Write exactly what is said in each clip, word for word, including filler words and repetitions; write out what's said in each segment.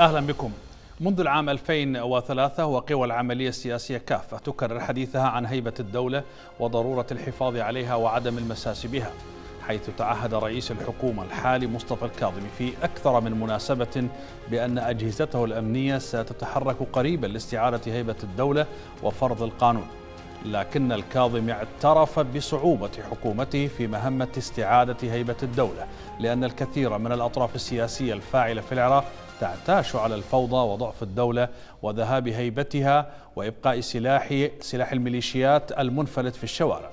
أهلا بكم. منذ العام ألفين وثلاثة وقوى العملية السياسية كافة تكرر حديثها عن هيبة الدولة وضرورة الحفاظ عليها وعدم المساس بها، حيث تعهد رئيس الحكومة الحالي مصطفى الكاظمي في أكثر من مناسبة بأن أجهزته الأمنية ستتحرك قريبا لاستعادة هيبة الدولة وفرض القانون، لكن الكاظمي اعترف بصعوبة حكومته في مهمة استعادة هيبة الدولة، لأن الكثير من الأطراف السياسية الفاعلة في العراق تعتاش على الفوضى وضعف الدولة وذهاب هيبتها وإبقاء سلاح سلاح الميليشيات المنفلت في الشوارع.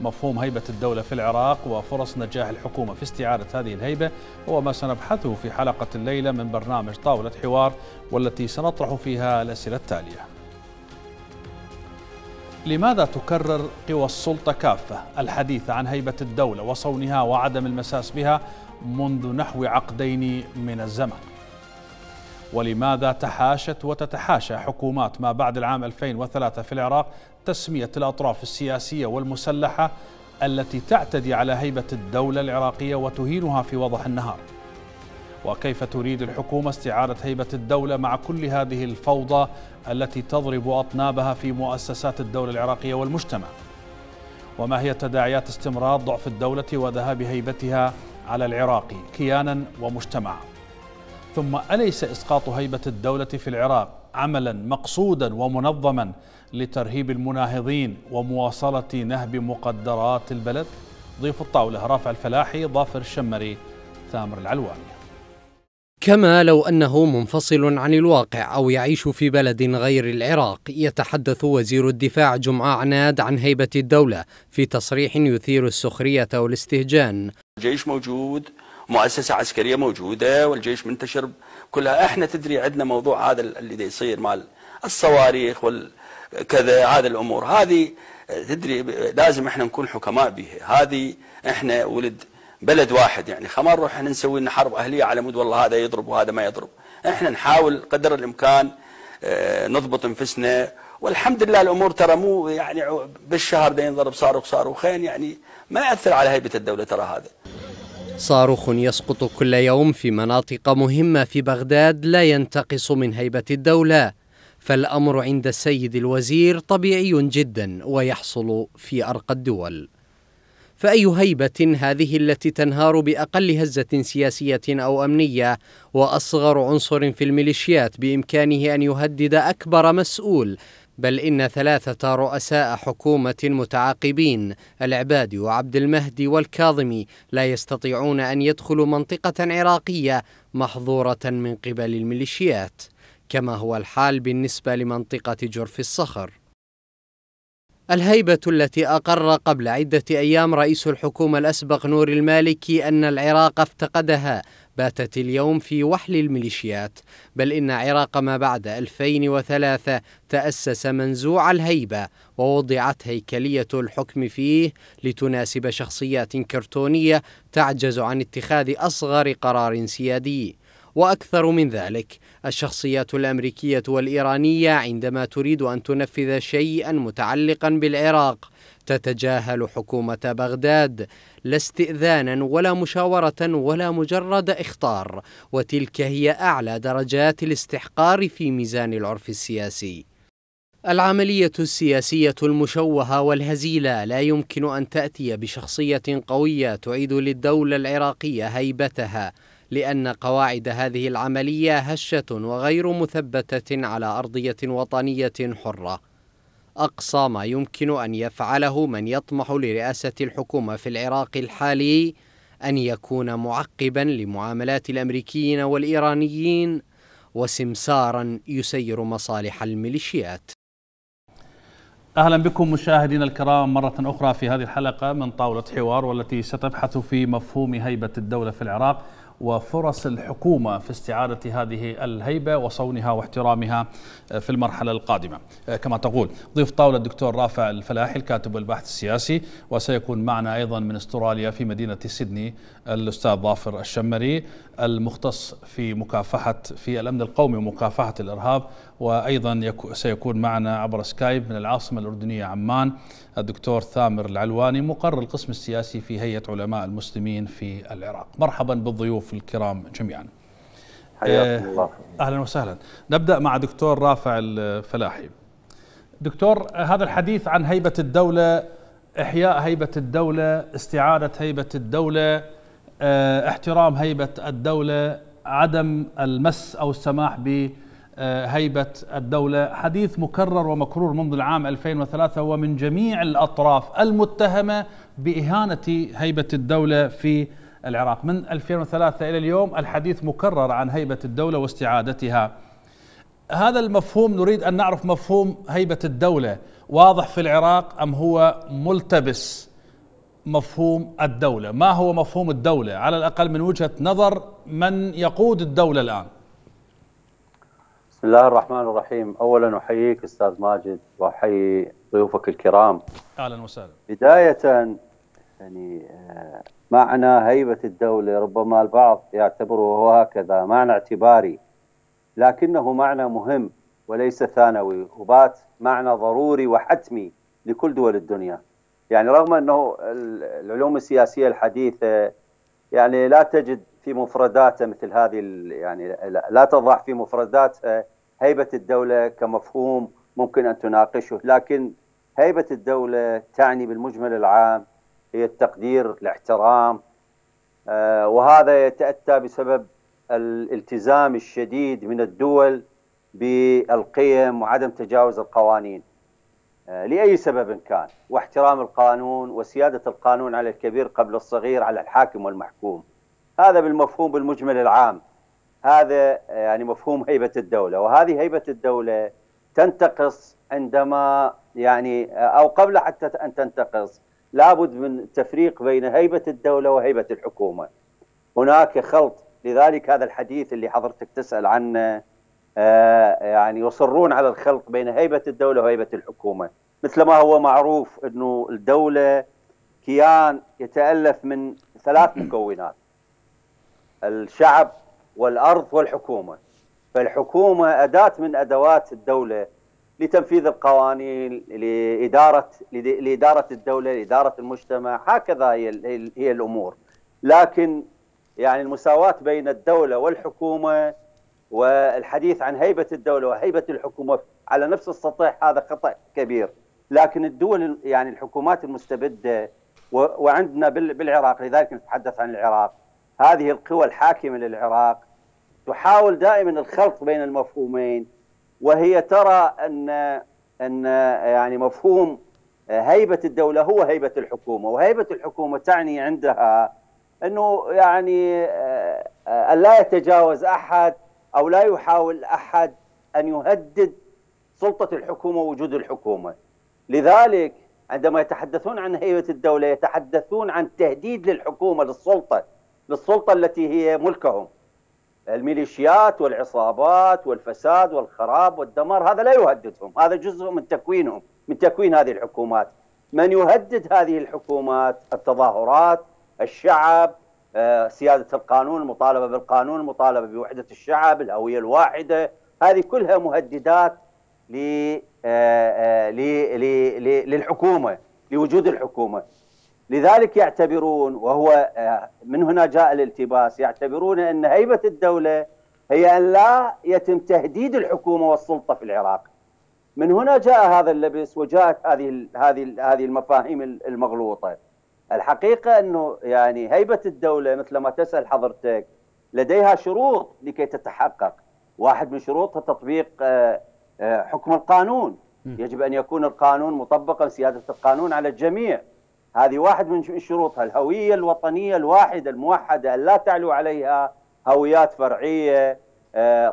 مفهوم هيبة الدولة في العراق وفرص نجاح الحكومة في استعادة هذه الهيبة هو ما سنبحثه في حلقة الليلة من برنامج طاولة حوار، والتي سنطرح فيها الأسئلة التالية: لماذا تكرر قوى السلطة كافة الحديث عن هيبة الدولة وصونها وعدم المساس بها منذ نحو عقدين من الزمن؟ ولماذا تحاشت وتتحاشى حكومات ما بعد العام ألفين وثلاثة في العراق تسمية الأطراف السياسية والمسلحة التي تعتدي على هيبة الدولة العراقية وتهينها في وضح النهار؟ وكيف تريد الحكومة استعادة هيبة الدولة مع كل هذه الفوضى التي تضرب أطنابها في مؤسسات الدولة العراقية والمجتمع؟ وما هي تداعيات استمرار ضعف الدولة وذهاب هيبتها على العراقي كيانا ومجتمعا؟ ثم أليس إسقاط هيبة الدولة في العراق عملا مقصودا ومنظما لترهيب المناهضين ومواصلة نهب مقدرات البلد؟ ضيف الطاولة رافع الفلاحي، ظافر الشمري، ثامر العلواني. كما لو أنه منفصل عن الواقع أو يعيش في بلد غير العراق، يتحدث وزير الدفاع جمعه عناد عن هيبة الدولة في تصريح يثير السخرية والاستهجان. الجيش موجود، مؤسسة عسكرية موجودة، والجيش منتشر كلها. احنا تدري عندنا موضوع هذا اللي يصير مع الصواريخ والكذا، هذه الأمور هذه تدري لازم احنا نكون حكماء بها. هذه احنا ولد بلد واحد، يعني خمار نروح احنا نسوي لنا حرب أهلية على مود والله هذا يضرب وهذا ما يضرب. احنا نحاول قدر الإمكان اه نضبط انفسنا، والحمد لله الأمور ترى مو يعني بالشهر ده ينضرب صاروخ صاروخين، يعني ما يأثر على هيبة الدولة ترى هذا. صاروخ يسقط كل يوم في مناطق مهمة في بغداد لا ينتقص من هيبة الدولة، فالأمر عند السيد الوزير طبيعي جدا ويحصل في أرقى الدول. فأي هيبة هذه التي تنهار بأقل هزة سياسية أو أمنية، وأصغر عنصر في الميليشيات بإمكانه أن يهدد أكبر مسؤول؟ بل إن ثلاثة رؤساء حكومة متعاقبين، العبادي وعبد المهدي والكاظمي، لا يستطيعون أن يدخلوا منطقة عراقية محظورة من قبل الميليشيات، كما هو الحال بالنسبة لمنطقة جرف الصخر. الهيبة التي أقر قبل عدة أيام رئيس الحكومة الأسبق نوري المالكي أن العراق افتقدها، باتت اليوم في وحل الميليشيات، بل إن عراق ما بعد ألفين وثلاثة تأسس منزوع الهيبة، ووضعت هيكلية الحكم فيه لتناسب شخصيات كرتونية تعجز عن اتخاذ أصغر قرار سيادي. وأكثر من ذلك، الشخصيات الأمريكية والإيرانية عندما تريد أن تنفذ شيئا متعلقا بالعراق تتجاهل حكومة بغداد، لا استئذانا ولا مشاورة ولا مجرد إخطار، وتلك هي أعلى درجات الاستحقار في ميزان العرف السياسي. العملية السياسية المشوهة والهزيلة لا يمكن أن تأتي بشخصية قوية تعيد للدولة العراقية هيبتها، لأن قواعد هذه العملية هشة وغير مثبتة على أرضية وطنية حرة. أقصى ما يمكن أن يفعله من يطمح لرئاسة الحكومة في العراق الحالي أن يكون معقبا لمعاملات الأمريكيين والإيرانيين وسمسارا يسير مصالح الميليشيات. أهلا بكم مشاهدينا الكرام مرة أخرى في هذه الحلقة من طاولة حوار، والتي ستبحث في مفهوم هيبة الدولة في العراق وفرص الحكومة في استعادة هذه الهيبة وصونها واحترامها في المرحلة القادمة. كما تقول ضيف طاولة الدكتور رافع الفلاحي، الكاتب والباحث السياسي، وسيكون معنا أيضا من استراليا في مدينة سيدني الأستاذ ظافر الشمري، المختص في مكافحة في الأمن القومي ومكافحة الإرهاب، وأيضا سيكون معنا عبر سكايب من العاصمة الأردنية عمان الدكتور ثامر العلواني، مقرر القسم السياسي في هيئة علماء المسلمين في العراق. مرحبا بالضيوف الكرام جميعا. حياكم الله. أهلا وسهلا. نبدأ مع دكتور رافع الفلاحي. دكتور، هذا الحديث عن هيبة الدولة، إحياء هيبة الدولة، استعادة هيبة الدولة، احترام هيبة الدولة، عدم المس أو السماح بهيبة الدولة، حديث مكرر ومكرور منذ العام ألفين وثلاثة ومن جميع الأطراف المتهمة بإهانة هيبة الدولة في العراق. من ألفين وثلاثة إلى اليوم الحديث مكرر عن هيبة الدولة واستعادتها. هذا المفهوم نريد أن نعرف، مفهوم هيبة الدولة واضح في العراق أم هو ملتبس مفهوم الدولة؟ ما هو مفهوم الدولة على الأقل من وجهة نظر من يقود الدولة الآن؟ بسم الله الرحمن الرحيم. أولا أحييك أستاذ ماجد وأحيي ضيوفك الكرام. أهلا وسهلا. بداية يعني معنى هيبة الدولة ربما البعض يعتبره هكذا معنى اعتباري، لكنه معنى مهم وليس ثانوي، وبات معنى ضروري وحتمي لكل دول الدنيا. يعني رغم أنه العلوم السياسية الحديثة يعني لا تجد في مفرداتها مثل هذه، يعني لا تضع في مفرداتها هيبة الدولة كمفهوم ممكن أن تناقشه، لكن هيبة الدولة تعني بالمجمل العام هي التقدير، الاحترام، وهذا يتأتى بسبب الالتزام الشديد من الدول بالقيم وعدم تجاوز القوانين لأي سبب كان، واحترام القانون وسيادة القانون على الكبير قبل الصغير، على الحاكم والمحكوم. هذا بالمفهوم بالمجمل العام، هذا يعني مفهوم هيبة الدولة. وهذه هيبة الدولة تنتقص عندما يعني أو قبل حتى أن تنتقص لابد من التفريق بين هيبة الدولة وهيبة الحكومة، هناك خلط. لذلك هذا الحديث اللي حضرتك تسأل عنه آه يعني يصرون على الخلط بين هيبة الدولة وهيبة الحكومة، مثل ما هو معروف أنه الدولة كيان يتألف من ثلاث مكونات: الشعب والأرض والحكومة. فالحكومة أداة من أدوات الدولة لتنفيذ القوانين، لإدارة لإدارة الدولة، لإدارة المجتمع، هكذا هي هي الأمور. لكن يعني المساواة بين الدولة والحكومة والحديث عن هيبة الدولة وهيبة الحكومة على نفس السطح هذا خطأ كبير. لكن الدول يعني الحكومات المستبدة وعندنا بالعراق، لذلك نتحدث عن العراق، هذه القوى الحاكمة للعراق تحاول دائما الخلط بين المفهومين، وهي ترى أن أن يعني مفهوم هيبة الدولة هو هيبة الحكومة، وهيبة الحكومة تعني عندها أنه يعني أن لا يتجاوز أحد أو لا يحاول أحد أن يهدد سلطة الحكومة ووجود الحكومة. لذلك عندما يتحدثون عن هيبة الدولة يتحدثون عن تهديد للحكومة، للسلطة للسلطة التي هي ملكهم. الميليشيات والعصابات والفساد والخراب والدمار هذا لا يهددهم، هذا جزء من تكوينهم، من تكوين هذه الحكومات. من يهدد هذه الحكومات؟ التظاهرات، الشعب، سيادة القانون، المطالبة بالقانون، المطالبة بوحدة الشعب، الهوية الواحدة، هذه كلها مهددات للحكومة، لوجود الحكومة. لذلك يعتبرون، وهو من هنا جاء الالتباس، يعتبرون أن هيبة الدولة هي أن لا يتم تهديد الحكومة والسلطة في العراق. من هنا جاء هذا اللبس وجاءت هذه هذه هذه المفاهيم المغلوطة. الحقيقة أنه يعني هيبة الدولة مثل ما تسأل حضرتك لديها شروط لكي تتحقق. واحد من شروطها تطبيق حكم القانون، يجب أن يكون القانون مطبقا، سيادة القانون على الجميع، هذه واحد من شروطها. الهوية الوطنية الواحدة الموحدة لا تعلو عليها هويات فرعية،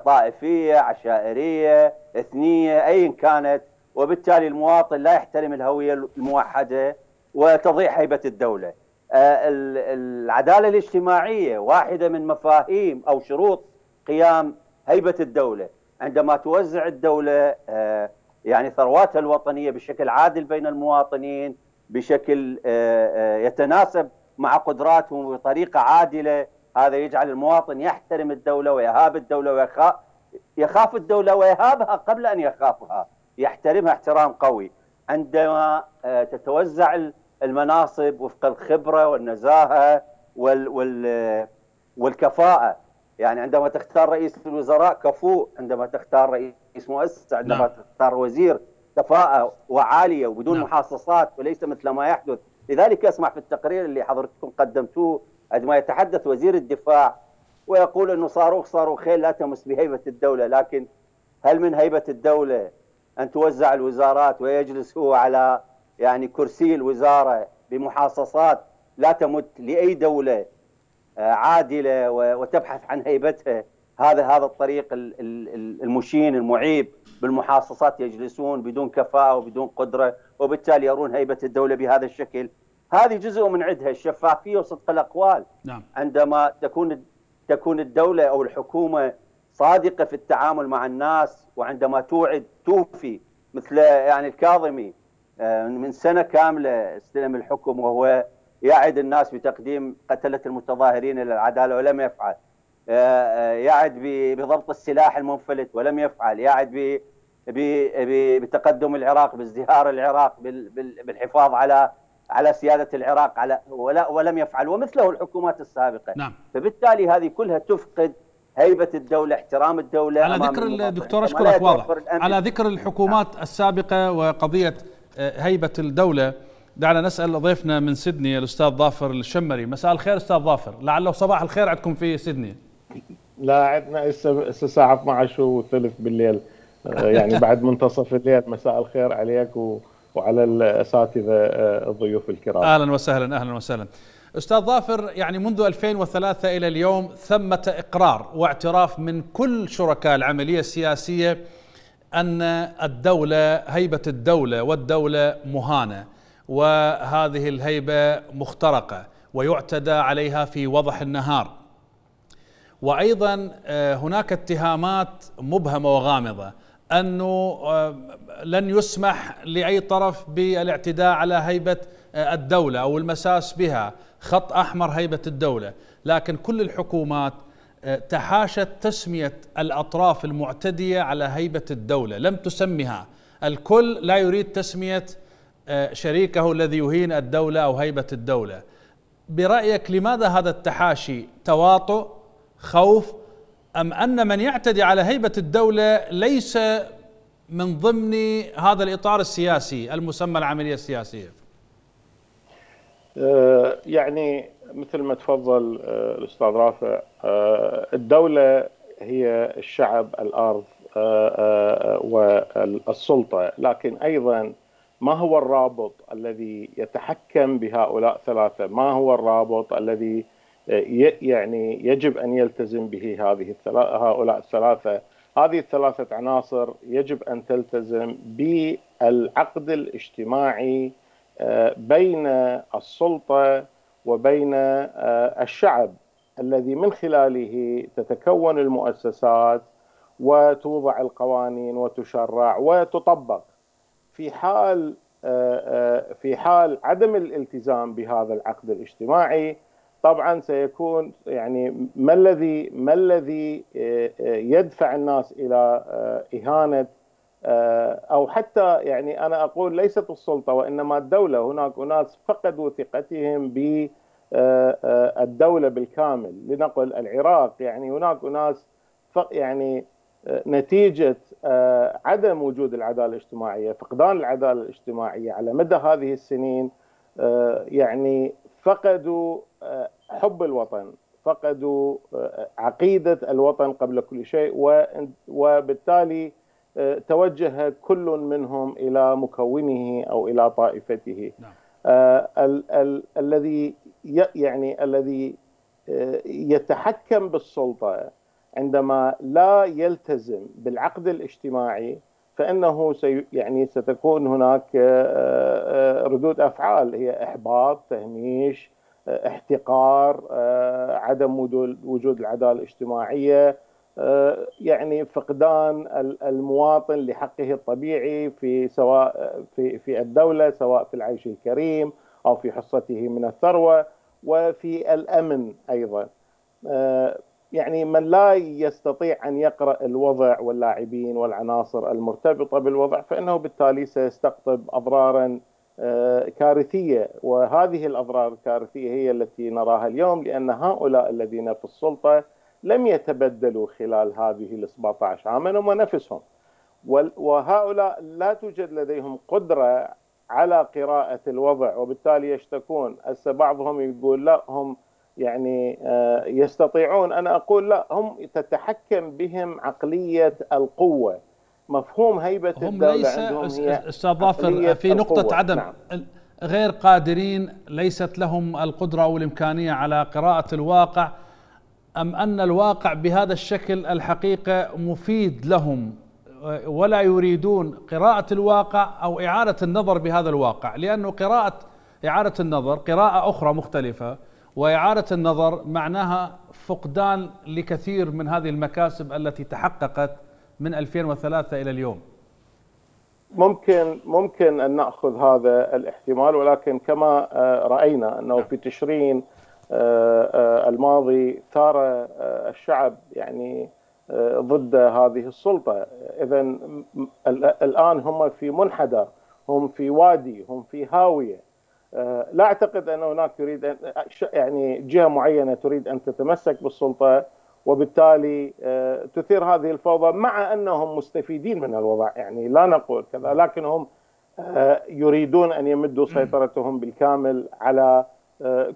طائفية، عشائرية، إثنية، أي كانت، وبالتالي المواطن لا يحترم الهوية الموحدة وتضيع هيبة الدولة. العدالة الاجتماعية واحدة من مفاهيم أو شروط قيام هيبة الدولة، عندما توزع الدولة يعني ثرواتها الوطنية بشكل عادل بين المواطنين، بشكل يتناسب مع قدراتهم وبطريقة عادلة، هذا يجعل المواطن يحترم الدولة ويهاب الدولة ويخاف يخاف الدولة ويهابها قبل أن يخافها، يحترمها احترام قوي. عندما تتوزع المناصب وفق الخبرة والنزاهة والكفاءة، يعني عندما تختار رئيس الوزراء كفوء، عندما تختار رئيس مؤسسة، عندما نعم. تختار وزير كفاءة وعالية وبدون نعم. محاصصات وليس مثل ما يحدث. لذلك أسمع في التقرير اللي حضرتكم قدمتوه عندما يتحدث وزير الدفاع ويقول أنه صاروخ صاروخين لا تمس بهيبة الدولة، لكن هل من هيبة الدولة أن توزع الوزارات ويجلس هو على يعني كرسي الوزارة بمحاصصات لا تمت لأي دولة عادلة وتبحث عن هيبتها؟ هذا هذا الطريق المشين المعيب بالمحاصصات، يجلسون بدون كفاءة وبدون قدرة وبالتالي يرون هيبة الدولة بهذا الشكل. هذه جزء من عندها الشفافية وصدق الأقوال. نعم. عندما تكون تكون الدولة أو الحكومة صادقة في التعامل مع الناس وعندما توعد توفي، مثل يعني الكاظمي من سنة كاملة استلم الحكم وهو يعد الناس بتقديم قتلة المتظاهرين إلى العدالة ولم يفعل، يعد بضبط السلاح المنفلت ولم يفعل، يعد بتقدم العراق بازدهار العراق بالحفاظ على على سيادة العراق على ولم يفعل، ومثله الحكومات السابقة. نعم. فبالتالي هذه كلها تفقد هيبة الدولة، احترام الدولة. على ذكر الدكتور أشكرك، واضح. على ذكر الحكومات نعم. السابقة وقضية هيبة الدولة، دعنا نسأل ضيفنا من سيدني الأستاذ ظافر الشمري. مساء الخير أستاذ ظافر، لعله صباح الخير عندكم في سيدني. لا عندنا هسه الساعة اثني عشر وثلث بالليل، يعني بعد منتصف الليل. مساء الخير عليك و... وعلى الأساتذة الضيوف الكرام. أهلا وسهلا. أهلا وسهلا أستاذ ظافر، يعني منذ ألفين وثلاثة إلى اليوم ثمة إقرار واعتراف من كل شركاء العملية السياسية أن الدولة، هيبة الدولة والدولة مهانة، وهذه الهيبة مخترقة ويعتدى عليها في وضح النهار. وأيضا هناك اتهامات مبهمة وغامضة أنه لن يسمح لأي طرف بالاعتداء على هيبة الدولة أو المساس بها، خط أحمر هيبة الدولة. لكن كل الحكومات تحاشت تسمية الأطراف المعتدية على هيبة الدولة، لم تسمها. الكل لا يريد تسمية شريكه الذي يهين الدولة أو هيبة الدولة. برأيك لماذا هذا التحاشي؟ تواطؤ، خوف، أم أن من يعتدي على هيبة الدولة ليس من ضمن هذا الإطار السياسي المسمى العملية السياسية؟ يعني مثل ما تفضل الأستاذ رافع، الدولة هي الشعب، الأرض والسلطة، لكن أيضا ما هو الرابط الذي يتحكم بهؤلاء الثلاثة؟ ما هو الرابط الذي يعني يجب أن يلتزم به هذه هؤلاء الثلاثة؟ هذه الثلاثة عناصر يجب أن تلتزم بالعقد الاجتماعي بين السلطة وبين الشعب، الذي من خلاله تتكون المؤسسات وتوضع القوانين وتشرع وتطبق. في حال في حال عدم الالتزام بهذا العقد الاجتماعي، طبعا سيكون يعني ما الذي ما الذي يدفع الناس الى اهانه، او حتى يعني انا اقول ليست السلطه وانما الدوله. هناك اناس فقدوا ثقتهم بالدوله بالكامل. لنقل العراق، يعني هناك اناس يعني نتيجه عدم وجود العداله الاجتماعيه، فقدان العداله الاجتماعيه على مدى هذه السنين، يعني فقدوا حب الوطن، فقدوا عقيدة الوطن قبل كل شيء، وبالتالي توجه كل منهم إلى مكونه أو إلى طائفته. نعم. ال ال الذي يعني الذي يتحكم بالسلطة عندما لا يلتزم بالعقد الاجتماعي، فإنه سي يعني ستكون هناك ردود أفعال هي إحباط، تهميش، احتقار، عدم وجود العدالة الاجتماعية، يعني فقدان المواطن لحقه الطبيعي في سواء في في الدولة، سواء في العيش الكريم أو في حصته من الثروة وفي الأمن أيضا. يعني من لا يستطيع أن يقرأ الوضع واللاعبين والعناصر المرتبطة بالوضع، فإنه بالتالي سيستقطب أضراراً كارثية، وهذه الأضرار الكارثية هي التي نراها اليوم، لأن هؤلاء الذين في السلطة لم يتبدلوا خلال هذه ال سبعة عشر عاما، هم نفسهم، وهؤلاء لا توجد لديهم قدرة على قراءة الوضع، وبالتالي يشتكون. هسه بعضهم يقول لا هم يعني يستطيعون، أنا أقول لا، هم تتحكم بهم عقلية القوة، مفهوم هيبة الدولة عندهم. هي أستاذ ظافر في نقطة عدم، نعم، غير قادرين، ليست لهم القدرة أو الإمكانية على قراءة الواقع، أم أن الواقع بهذا الشكل الحقيقة مفيد لهم ولا يريدون قراءة الواقع أو إعادة النظر بهذا الواقع؟ لأنه قراءة إعادة النظر قراءة أخرى مختلفة، وإعادة النظر معناها فقدان لكثير من هذه المكاسب التي تحققت من ألفين وثلاثة إلى اليوم. ممكن ممكن أن نأخذ هذا الاحتمال، ولكن كما رأينا أنه في تشرين الماضي ثار الشعب يعني ضد هذه السلطة. إذا الآن هم في منحدر، هم في وادي، هم في هاوية. لا أعتقد أن هناك يريد أن يعني جهة معينة تريد أن تتمسك بالسلطة، وبالتالي تثير هذه الفوضى، مع أنهم مستفيدين من الوضع، يعني لا نقول كذا، لكن هم يريدون أن يمدوا سيطرتهم بالكامل على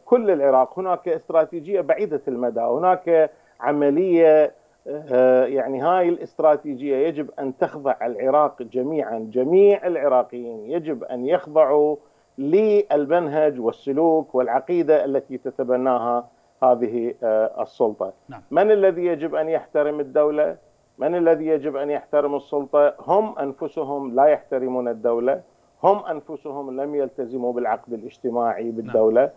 كل العراق. هناك استراتيجية بعيدة المدى، هناك عملية، يعني هاي الاستراتيجية يجب أن تخضع العراق جميعا، جميع العراقيين يجب أن يخضعوا للمنهج والسلوك والعقيدة التي تتبناها هذه السلطة. نعم. من الذي يجب أن يحترم الدولة؟ من الذي يجب أن يحترم السلطة؟ هم أنفسهم لا يحترمون الدولة، هم أنفسهم لم يلتزموا بالعقد الاجتماعي بالدولة. نعم.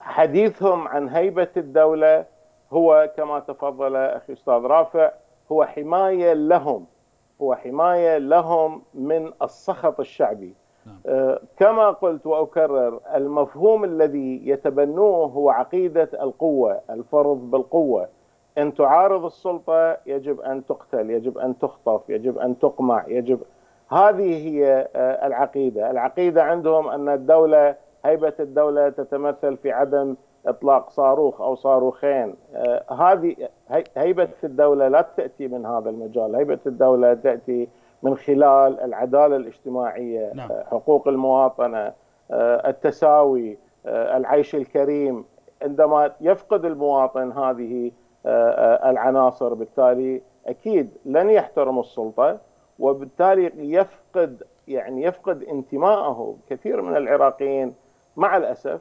حديثهم عن هيبة الدولة هو كما تفضل أخي أستاذ رافع، هو حماية لهم، هو حماية لهم من السخط الشعبي. آه كما قلت وأكرر، المفهوم الذي يتبنوه هو عقيدة القوة، الفرض بالقوة. إن تعارض السلطة يجب أن تقتل، يجب أن تخطف، يجب أن تقمع، يجب. هذه هي آه العقيدة. العقيدة عندهم أن الدولة، هيبة الدولة تتمثل في عدم إطلاق صاروخ أو صاروخين. آه هذه هيبة الدولة لا تأتي من هذا المجال، هيبة الدولة تأتي من خلال العدالة الاجتماعية. نعم. حقوق المواطنة، التساوي، العيش الكريم. عندما يفقد المواطن هذه العناصر، بالتالي أكيد لن يحترم السلطة، وبالتالي يفقد يعني يفقد انتمائه. كثير من العراقيين مع الأسف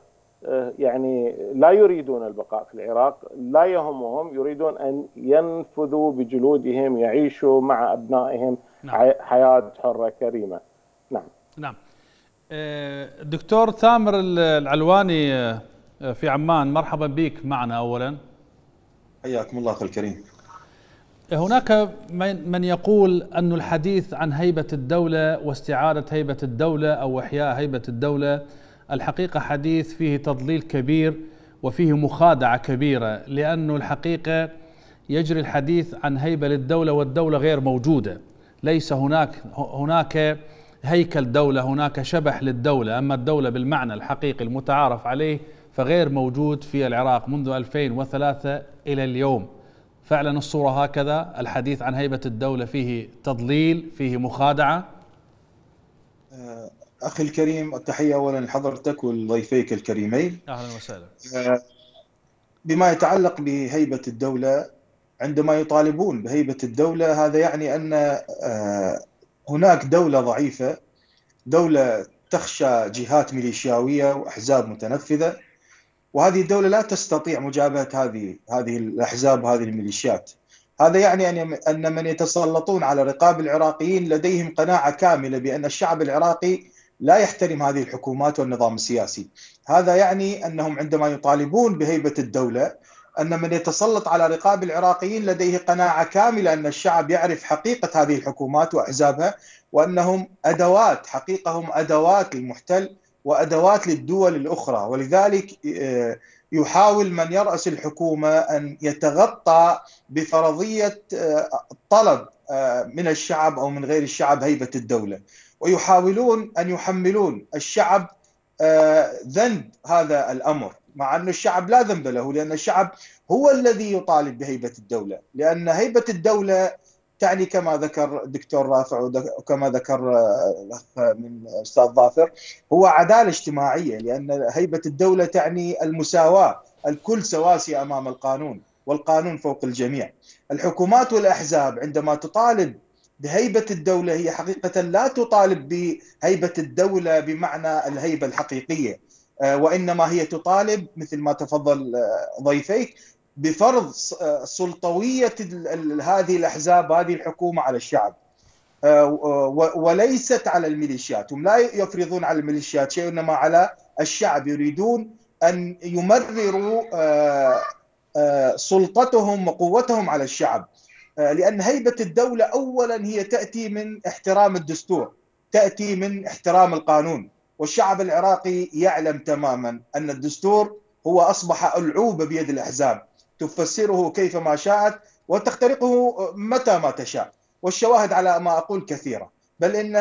يعني لا يريدون البقاء في العراق، لا يهمهم، يريدون أن ينفذوا بجلودهم، يعيشوا مع أبنائهم. نعم. حياة حرة كريمة. نعم. نعم. دكتور ثامر العلواني في عمان، مرحبا بك معنا أولا. حياكم الله أخي الكريم. هناك من يقول أن الحديث عن هيبة الدولة واستعادة هيبة الدولة أو إحياء هيبة الدولة الحقيقة حديث فيه تضليل كبير وفيه مخادعة كبيرة، لأنه الحقيقة يجري الحديث عن هيبة للدولة والدولة غير موجودة. ليس هناك هناك هيكل دولة، هناك شبح للدولة. أما الدولة بالمعنى الحقيقي المتعارف عليه فغير موجود في العراق منذ ألفين وثلاثة إلى اليوم. فعلا الصورة هكذا، الحديث عن هيبة الدولة فيه تضليل، فيه مخادعة. أخي الكريم، التحية أولا لحضرتك والضيفيك الكريمين. أهلا وسهلا. بما يتعلق بهيبة الدولة، عندما يطالبون بهيبة الدولة هذا يعني أن هناك دولة ضعيفة، دولة تخشى جهات ميليشياوية وأحزاب متنفذة، وهذه الدولة لا تستطيع مجابهة هذه هذه الأحزاب وهذه الميليشيات. هذا يعني أن من يتسلطون على رقاب العراقيين لديهم قناعة كاملة بأن الشعب العراقي لا يحترم هذه الحكومات والنظام السياسي. هذا يعني أنهم عندما يطالبون بهيبة الدولة، أن من يتسلط على رقاب العراقيين لديه قناعة كاملة أن الشعب يعرف حقيقة هذه الحكومات وأحزابها، وأنهم أدوات، حقيقهم أدوات للمحتل وأدوات للدول الأخرى. ولذلك يحاول من يرأس الحكومة أن يتغطى بفرضية طلب من الشعب أو من غير الشعب هيبة الدولة، ويحاولون أن يحملون الشعب ذنب هذا الأمر. مع أن الشعب لا ذنب له، لأن الشعب هو الذي يطالب بهيبة الدولة، لأن هيبة الدولة تعني كما ذكر دكتور رافع وكما ذكر من أستاذ ظافر هو عدالة اجتماعية، لأن هيبة الدولة تعني المساواة، الكل سواسي أمام القانون والقانون فوق الجميع. الحكومات والأحزاب عندما تطالب بهيبة الدولة هي حقيقة لا تطالب بهيبة الدولة بمعنى الهيبة الحقيقية، وإنما هي تطالب مثل ما تفضل ضيفيك بفرض سلطوية هذه الأحزاب هذه الحكومة على الشعب وليست على الميليشيات. هم لا يفرضون على الميليشيات شيء إنما على الشعب، يريدون أن يمرروا سلطتهم وقوتهم على الشعب، لأن هيبة الدولة أولا هي تأتي من احترام الدستور، تأتي من احترام القانون، والشعب العراقي يعلم تماما أن الدستور هو أصبح ألعوبة بيد الأحزاب تفسره كيفما شاءت وتخترقه متى ما تشاء، والشواهد على ما أقول كثيرة، بل إن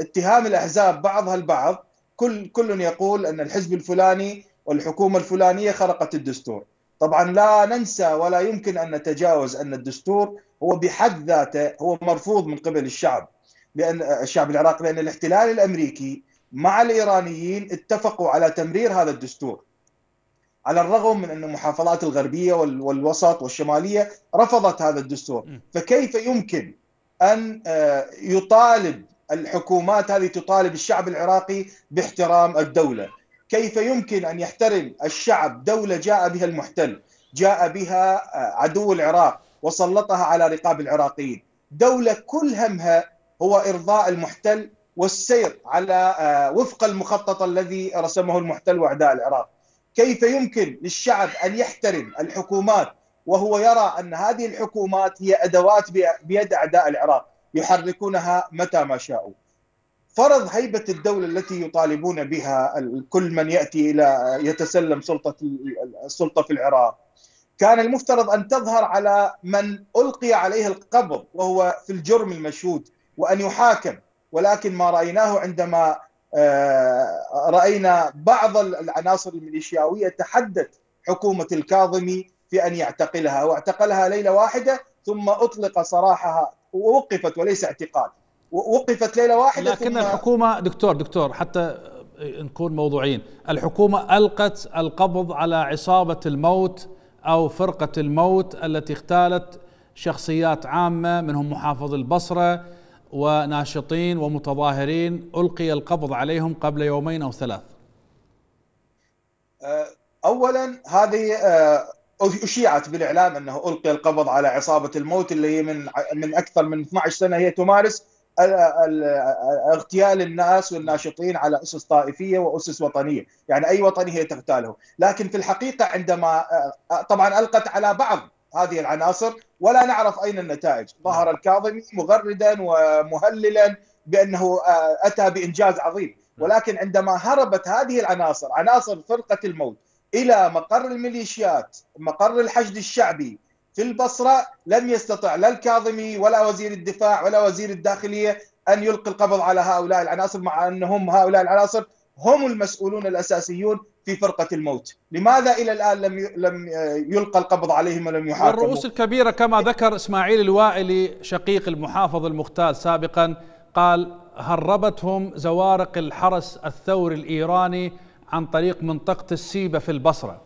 اتهام الأحزاب بعضها البعض كل كل يقول أن الحزب الفلاني والحكومة الفلانية خرقت الدستور. طبعا لا ننسى ولا يمكن أن نتجاوز أن الدستور هو بحد ذاته هو مرفوض من قبل الشعب، لأن الشعب العراقي، لأن الاحتلال الأمريكي مع الإيرانيين اتفقوا على تمرير هذا الدستور، على الرغم من أن المحافظات الغربية والوسط والشمالية رفضت هذا الدستور. فكيف يمكن أن يطالب الحكومات هذه تطالب الشعب العراقي باحترام الدولة؟ كيف يمكن أن يحترم الشعب دولة جاء بها المحتل، جاء بها عدو العراق وسلطها على رقاب العراقيين، دولة كل همها هو إرضاء المحتل والسير على وفق المخطط الذي رسمه المحتل وأعداء العراق؟ كيف يمكن للشعب أن يحترم الحكومات وهو يرى أن هذه الحكومات هي أدوات بيد أعداء العراق يحركونها متى ما شاءوا؟ فرض هيبة الدولة التي يطالبون بها كل من يأتي إلى يتسلم سلطة السلطة في العراق كان المفترض أن تظهر على من ألقي عليه القبض وهو في الجرم المشهود وأن يحاكم، ولكن ما رأيناه عندما رأينا بعض العناصر الميليشياوية تحدت حكومة الكاظمي في أن يعتقلها، واعتقلها ليلة واحدة ثم أطلق سراحها ووقفت، وليس اعتقال، وقفت ليلة واحدة. لكن الحكومة دكتور دكتور حتى نكون موضوعيين، الحكومة ألقت القبض على عصابة الموت أو فرقة الموت التي اغتالت شخصيات عامة منهم محافظ البصرة وناشطين ومتظاهرين، ألقي القبض عليهم قبل يومين أو ثلاث. أولا هذه أشيعت بالإعلام أنه ألقي القبض على عصابة الموت اللي هي من من أكثر من اثنتي عشرة سنة هي تمارس اغتيال الناس والناشطين على أسس طائفية وأسس وطنية، يعني أي وطني هي تغتاله. لكن في الحقيقة عندما طبعا ألقت على بعض هذه العناصر ولا نعرف أين النتائج، ظهر الكاظمي مغردا ومهللا بأنه أتى بإنجاز عظيم، ولكن عندما هربت هذه العناصر عناصر فرقة الموت إلى مقر الميليشيات مقر الحشد الشعبي في البصرة لم يستطع لا الكاظمي ولا وزير الدفاع ولا وزير الداخلية أن يلقي القبض على هؤلاء العناصر، مع أنهم هؤلاء العناصر هم المسؤولون الأساسيون في فرقة الموت. لماذا إلى الآن لم لم يلقى القبض عليهم ولم يحاكموا؟ الرؤوس الكبيرة كما ذكر إسماعيل الوائلي شقيق المحافظ المغتال سابقا قال هربتهم زوارق الحرس الثوري الإيراني عن طريق منطقة السيبة في البصرة.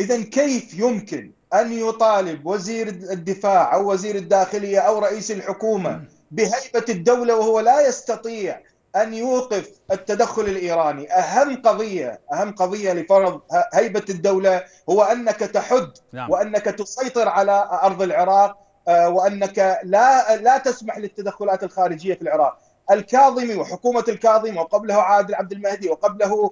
إذن كيف يمكن أن يطالب وزير الدفاع أو وزير الداخلية أو رئيس الحكومة بهيبة الدولة وهو لا يستطيع أن يوقف التدخل الإيراني؟ أهم قضية أهم قضية لفرض هيبة الدولة هو أنك تحد وأنك تسيطر على أرض العراق وأنك لا لا تسمح للتدخلات الخارجية في العراق. الكاظمي وحكومة الكاظمي وقبله عادل عبد المهدي وقبله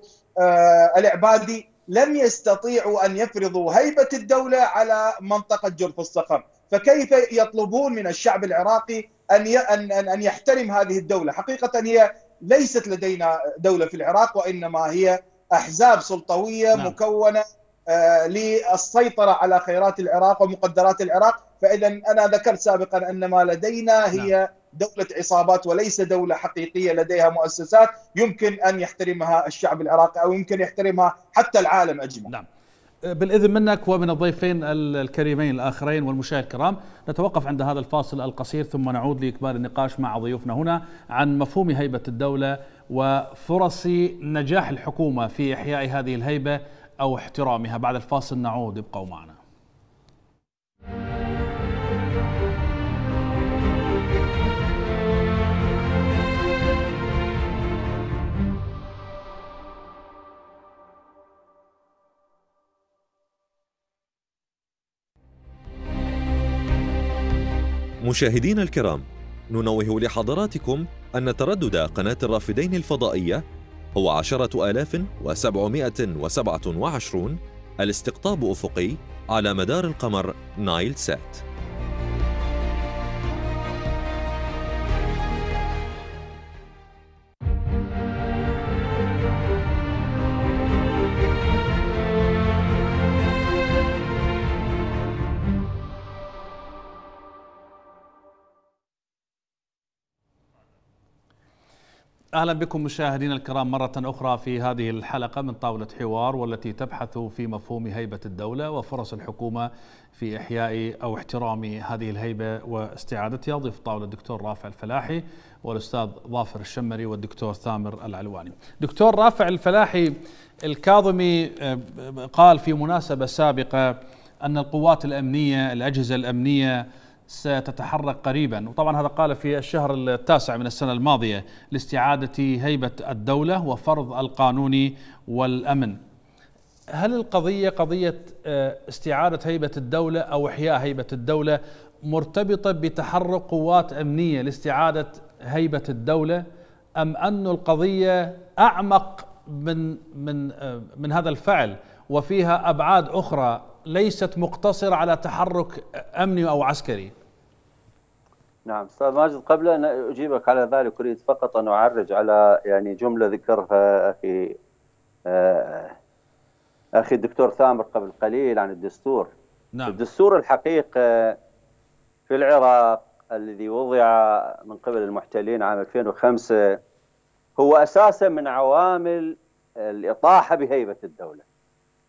العبادي لم يستطيعوا أن يفرضوا هيبة الدولة على منطقة جرف الصخر، فكيف يطلبون من الشعب العراقي أن أن أن يحترم هذه الدولة؟ حقيقة هي ليست لدينا دولة في العراق، وإنما هي أحزاب سلطوية نعم. مكونة آه للسيطرة على خيرات العراق ومقدرات العراق. فإذا أنا ذكرت سابقا أن ما لدينا هي نعم. دولة عصابات وليس دولة حقيقية لديها مؤسسات يمكن أن يحترمها الشعب العراقي أو يمكن يحترمها حتى العالم أجمع. نعم. بالإذن منك ومن الضيفين الكريمين الآخرين والمشاهد الكرام، نتوقف عند هذا الفاصل القصير ثم نعود لإكمال النقاش مع ضيوفنا هنا عن مفهوم هيبة الدولة وفرص نجاح الحكومة في إحياء هذه الهيبة أو احترامها. بعد الفاصل نعود، ابقوا معنا. مشاهدينا الكرام، ننوه لحضراتكم أن تردد قناة الرافدين الفضائية هو عشرة آلاف وسبعمائة وسبعة وعشرون الاستقطاب أفقي على مدار القمر نايل سات. أهلا بكم مشاهدينا الكرام مرة أخرى في هذه الحلقة من طاولة حوار، والتي تبحث في مفهوم هيبة الدولة وفرص الحكومة في إحياء أو احترام هذه الهيبة واستعادتها. ضيف الطاولة الدكتور رافع الفلاحي والأستاذ ظافر الشمري والدكتور ثامر العلواني. دكتور رافع الفلاحي، الكاظمي قال في مناسبة سابقة أن القوات الأمنية الأجهزة الأمنية ستتحرك قريبا، وطبعا هذا قال في الشهر التاسع من السنة الماضية، لاستعادة هيبة الدولة وفرض القانون والأمن. هل القضية قضية استعادة هيبة الدولة أو إحياء هيبة الدولة مرتبطة بتحرك قوات أمنية لاستعادة هيبة الدولة، أم أن القضية أعمق من من من هذا الفعل وفيها أبعاد أخرى ليست مقتصرة على تحرك أمني أو عسكري؟ نعم أستاذ ماجد، قبل أن أجيبك على ذلك أريد فقط أن أعرج على يعني جملة ذكرها أخي أخي الدكتور ثامر قبل قليل عن الدستور. نعم. الدستور الحقيقة في العراق الذي وضع من قبل المحتلين عام ألفين وخمسة هو أساسا من عوامل الإطاحة بهيبة الدولة،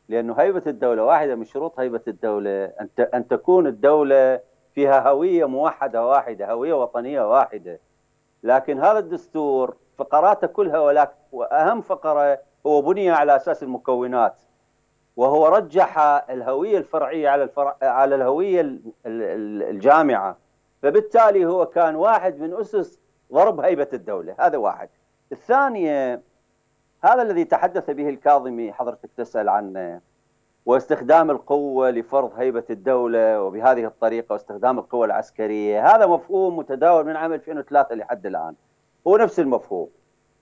لأنه هيبة الدولة واحدة من شروط هيبة الدولة أن أن تكون الدولة فيها هوية موحدة واحدة، هوية وطنية واحدة. لكن هذا الدستور فقراته كلها ولكن وأهم فقرة هو بني على أساس المكونات، وهو رجح الهوية الفرعية على الفرع على الهوية الجامعة، فبالتالي هو كان واحد من أسس ضرب هيبة الدولة. هذا واحد. الثانية، هذا الذي تحدث به الكاظمي حضرتك تسأل عنه، واستخدام القوة لفرض هيبة الدولة وبهذه الطريقة واستخدام القوة العسكرية، هذا مفهوم متداول من عام ألفين وثلاثة لحد الآن، هو نفس المفهوم.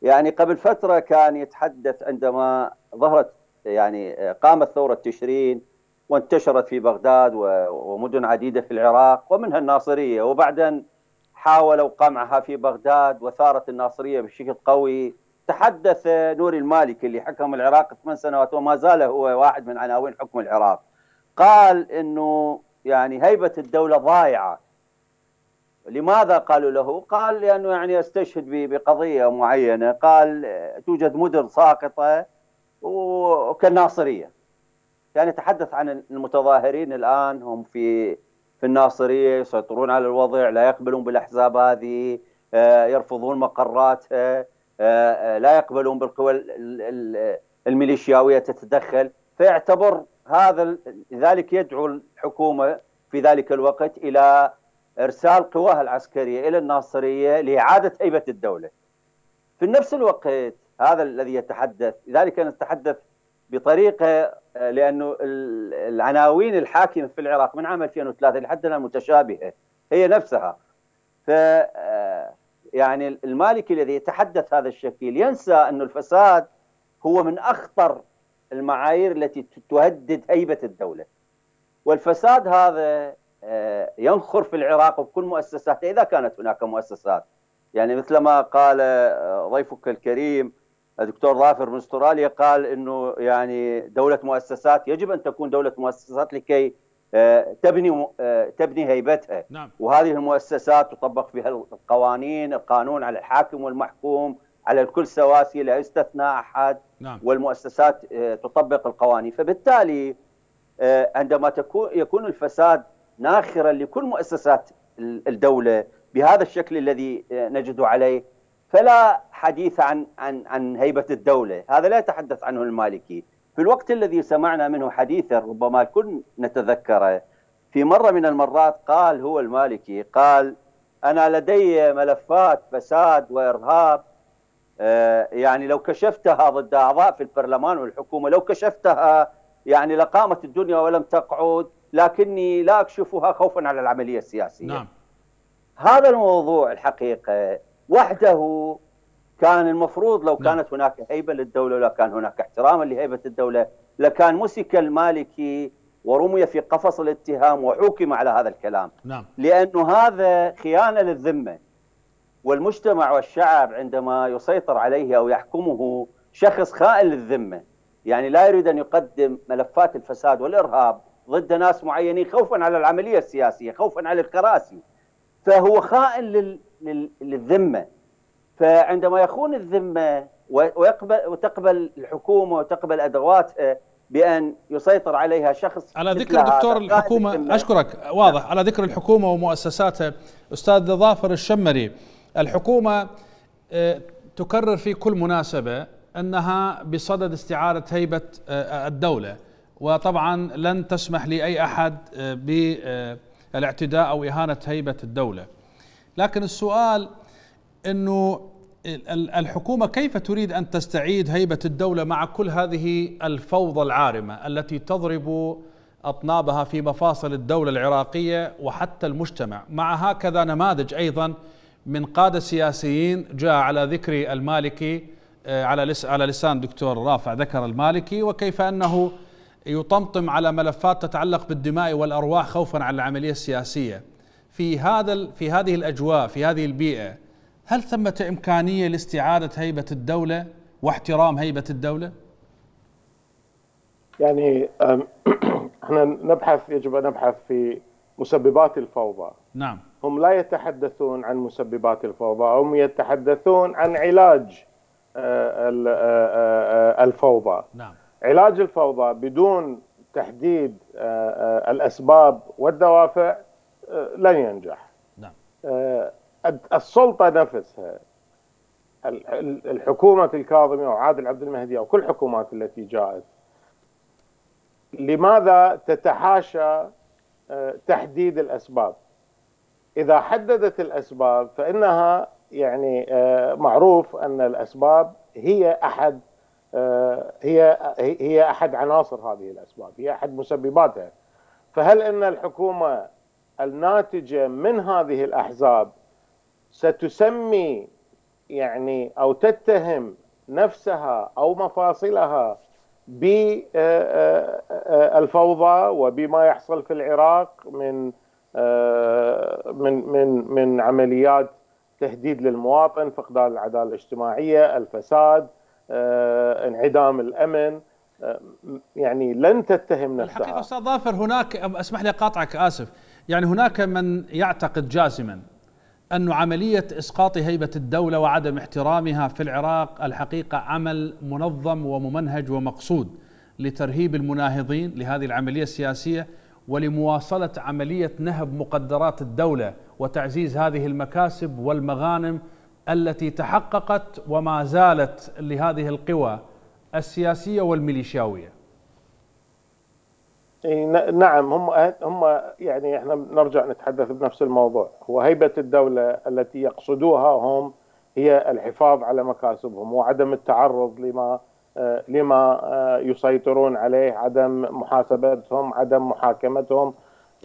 يعني قبل فترة كان يتحدث عندما ظهرت يعني قامت ثورة تشرين وانتشرت في بغداد ومدن عديدة في العراق ومنها الناصرية، وبعدين حاولوا قمعها في بغداد وثارت الناصرية بشكل قوي. تحدث نوري المالكي اللي حكم العراق ثمان سنوات وما زال هو واحد من عناوين حكم العراق، قال انه يعني هيبة الدولة ضايعة. لماذا قالوا له؟ قال لانه يعني استشهد بقضية معينة، قال توجد مدن ساقطة وكالناصرية. يعني تحدث عن المتظاهرين الان هم في في الناصرية يسيطرون على الوضع، لا يقبلون بالاحزاب هذه، يرفضون مقراتها، لا يقبلون بالقوى الميليشياوية تتدخل، فيعتبر هذا ذلك يدعو الحكومة في ذلك الوقت إلى إرسال قواها العسكرية إلى الناصرية لإعادة هيبة الدولة. في نفس الوقت هذا الذي يتحدث، لذلك نتحدث بطريقة، لأنه العناوين الحاكمة في العراق من عام ألفين وثلاثة لحد الآن متشابهة هي نفسها. ف يعني المالكي الذي يتحدث هذا الشكل ينسى أن الفساد هو من أخطر المعايير التي تهدد هيبة الدولة، والفساد هذا ينخر في العراق وبكل مؤسساته إذا كانت هناك مؤسسات. يعني مثلما قال ضيفك الكريم الدكتور ظافر من استراليا، قال أنه يعني دولة مؤسسات، يجب أن تكون دولة مؤسسات لكي تبني تبني هيبتها. نعم. وهذه المؤسسات تطبق فيها القوانين، القانون على الحاكم والمحكوم، على الكل سواسية لا يستثنى أحد. نعم. والمؤسسات تطبق القوانين، فبالتالي عندما تكون يكون الفساد ناخرا لكل مؤسسات الدولة بهذا الشكل الذي نجد عليه، فلا حديث عن عن عن هيبة الدولة. هذا لا يتحدث عنه المالكي. في الوقت الذي سمعنا منه حديثا ربما الكل نتذكره، في مرة من المرات قال هو المالكي، قال أنا لدي ملفات فساد وإرهاب، يعني لو كشفتها ضد أعضاء في البرلمان والحكومة، لو كشفتها يعني لقامت الدنيا ولم تقعد، لكني لا أكشفها خوفا على العملية السياسية. نعم. هذا الموضوع الحقيقة وحده كان المفروض لو كانت هناك هيبة للدولة ولا كان هناك احتراما لهيبة الدولة لكان مسك المالكي ورمي في قفص الاتهام وحكم على هذا الكلام. نعم. لأنه هذا خيانة للذمة، والمجتمع والشعب عندما يسيطر عليه أو يحكمه شخص خائن للذمة، يعني لا يريد أن يقدم ملفات الفساد والإرهاب ضد ناس معينين خوفا على العملية السياسية، خوفا على الكراسي، فهو خائن لل... لل... للذمة. فعندما يخون الذمة ويقبل وتقبل الحكومة وتقبل أدواتها بأن يسيطر عليها شخص. على ذكر دكتور الحكومة الذمة. أشكرك. واضح. على ذكر الحكومة ومؤسساتها، أستاذ ظافر الشمري، الحكومة تكرر في كل مناسبة أنها بصدد استعارة هيبة الدولة، وطبعا لن تسمح لأي أحد بالاعتداء أو إهانة هيبة الدولة، لكن السؤال أنه الحكومة كيف تريد أن تستعيد هيبة الدولة مع كل هذه الفوضى العارمة التي تضرب أطنابها في مفاصل الدولة العراقية وحتى المجتمع، مع هكذا نماذج أيضا من قادة سياسيين جاء على ذكر المالكي على على لسان دكتور رافع، ذكر المالكي وكيف أنه يطمطم على ملفات تتعلق بالدماء والأرواح خوفا على العملية السياسية. في هذا في هذه الأجواء، في هذه البيئة، هل ثمة إمكانية لاستعادة هيبة الدولة واحترام هيبة الدولة؟ يعني احنا نبحث يجب أن نبحث في مسببات الفوضى. نعم. هم لا يتحدثون عن مسببات الفوضى، هم يتحدثون عن علاج الفوضى. نعم. علاج الفوضى بدون تحديد الأسباب والدوافع لن ينجح. نعم. السلطة نفسها، الحكومة الكاظمي أو عادل عبد المهدي أو كل الحكومات التي جاءت، لماذا تتحاشى تحديد الأسباب؟ إذا حددت الأسباب فإنها يعني معروف أن الأسباب هي أحد هي هي أحد عناصر هذه الأسباب، هي أحد مسبباتها. فهل أن الحكومة الناتجة من هذه الأحزاب ستسمي يعني أو تتهم نفسها أو مفاصلها بالفوضى وبما يحصل في العراق من من من من عمليات تهديد للمواطن، فقدان العدالة الاجتماعية، الفساد، انعدام الأمن؟ يعني لن تتهم نفسها. الحقيقة أستاذ ظافر، هناك، اسمح لي قاطعك، آسف، يعني هناك من يعتقد جازما أن عملية إسقاط هيبة الدولة وعدم احترامها في العراق الحقيقة عمل منظم وممنهج ومقصود لترهيب المناهضين لهذه العملية السياسية ولمواصلة عملية نهب مقدرات الدولة وتعزيز هذه المكاسب والمغانم التي تحققت وما زالت لهذه القوى السياسية والميليشياوية. نعم، هم هم يعني احنا نرجع نتحدث بنفس الموضوع. هو هيبة الدولة التي يقصدوها هم هي الحفاظ على مكاسبهم وعدم التعرض لما لما يسيطرون عليه، عدم محاسبتهم، عدم محاكمتهم،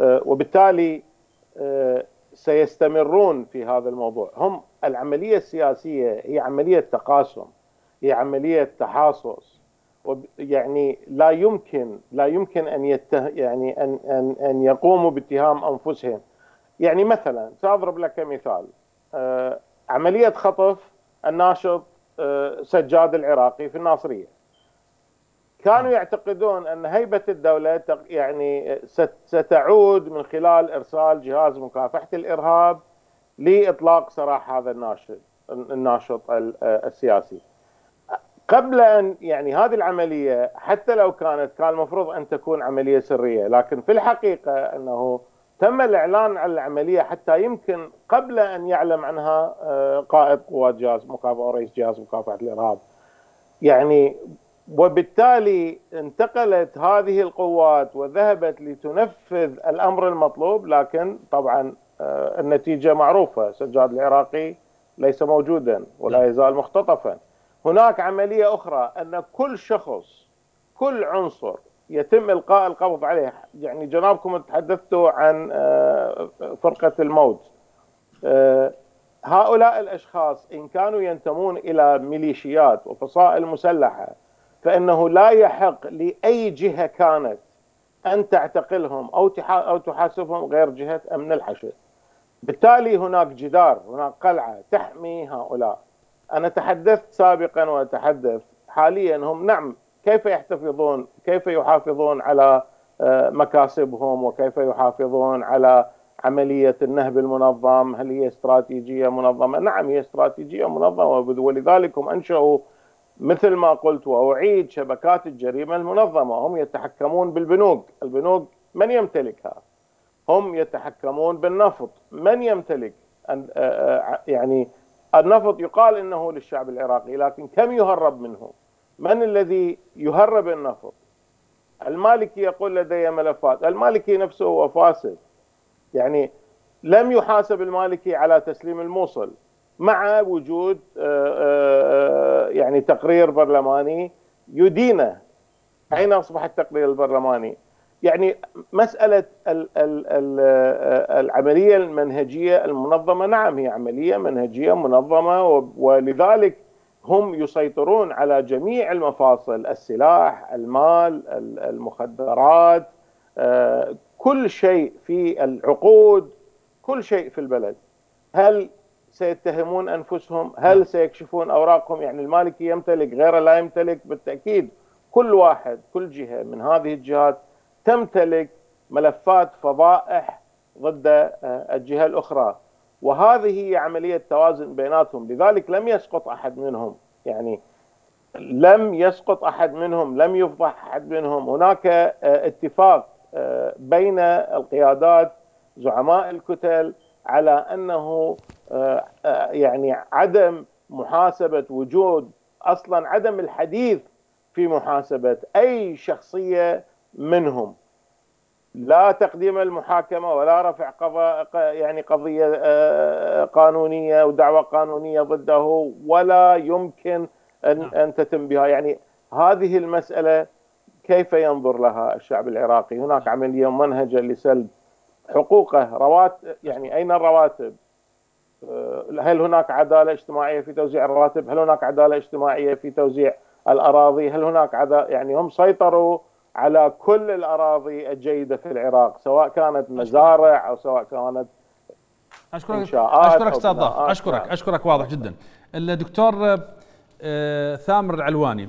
وبالتالي سيستمرون في هذا الموضوع. هم العملية السياسية هي عملية تقاسم، هي عملية تحاصص، يعني لا يمكن لا يمكن ان يته يعني ان ان ان يقوموا باتهام انفسهم. يعني مثلا ساضرب لك مثال، عملية خطف الناشط سجاد العراقي في الناصرية، كانوا يعتقدون أن هيبة الدولة يعني ستعود من خلال إرسال جهاز مكافحة الإرهاب لإطلاق سراح هذا الناشط الناشط السياسي. قبل أن يعني هذه العملية حتى لو كانت كان المفروض أن تكون عملية سرية، لكن في الحقيقة أنه تم الإعلان عن العملية حتى يمكن قبل أن يعلم عنها قائد قوات جهاز مكافحة أو رئيس جهاز مكافحة الإرهاب. يعني وبالتالي انتقلت هذه القوات وذهبت لتنفذ الأمر المطلوب، لكن طبعا النتيجة معروفة، سجاد العراقي ليس موجودا ولا يزال مختطفا. هناك عملية أخرى أن كل شخص كل عنصر يتم إلقاء القبض عليه. يعني جنابكم تحدثتوا عن فرقة الموت، هؤلاء الأشخاص إن كانوا ينتمون إلى ميليشيات وفصائل مسلحة فإنه لا يحق لأي جهة كانت أن تعتقلهم أو أو تحاسبهم غير جهة أمن الحشد. بالتالي هناك جدار، هناك قلعة تحمي هؤلاء. أنا تحدثت سابقا وأتحدث حاليا، هم نعم كيف يحتفظون كيف يحافظون على مكاسبهم وكيف يحافظون على عملية النهب المنظم؟ هل هي استراتيجية منظمة؟ نعم هي استراتيجية منظمة، ولذلك هم أنشأوا مثل ما قلت وأعيد شبكات الجريمة المنظمة. هم يتحكمون بالبنوك، البنوك من يمتلكها؟ هم يتحكمون بالنفط، من يمتلك؟ يعني النفط يقال إنه للشعب العراقي، لكن كم يهرب منه؟ من الذي يهرب النفط؟ المالكي يقول لدي ملفات، المالكي نفسه هو فاسد. يعني لم يحاسب المالكي على تسليم الموصل مع وجود يعني تقرير برلماني يدينه. أين أصبح التقرير البرلماني؟ يعني مسألة العملية المنهجية المنظمة، نعم هي عملية منهجية منظمة، ولذلك هم يسيطرون على جميع المفاصل، السلاح، المال، المخدرات، كل شيء في العقود، كل شيء في البلد. هل سيتهمون أنفسهم؟ هل سيكشفون أوراقهم؟ يعني المالكي يمتلك، غيره لا يمتلك. بالتأكيد كل واحد كل جهة من هذه الجهات تمتلك ملفات فضائح ضد الجهة الأخرى، وهذه هي عملية توازن بيناتهم. لذلك لم يسقط أحد منهم، يعني لم يسقط أحد منهم، لم يفضح أحد منهم. هناك اتفاق بين القيادات زعماء الكتل على أنه يعني عدم محاسبة وجود، أصلا عدم الحديث في محاسبة أي شخصية منهم، لا تقديم المحاكمة ولا رفع قضاء يعني قضية قانونية ودعوة قانونية ضده، ولا يمكن أن, أن تتم بها. يعني هذه المسألة كيف ينظر لها الشعب العراقي؟ هناك عملية منهجة لسلب حقوقه، رواتب، يعني أين الرواتب؟ هل هناك عدالة اجتماعية في توزيع الرواتب؟ هل هناك عدالة اجتماعية في توزيع الأراضي؟ هل هناك عدالة؟ يعني هم سيطروا على كل الأراضي الجيدة في العراق، سواء كانت مزارع أو سواء كانت إنشاءات. أشكرك أستاذ ظافر، أشكرك أشكرك واضح جدا. الدكتور ثامر العلواني،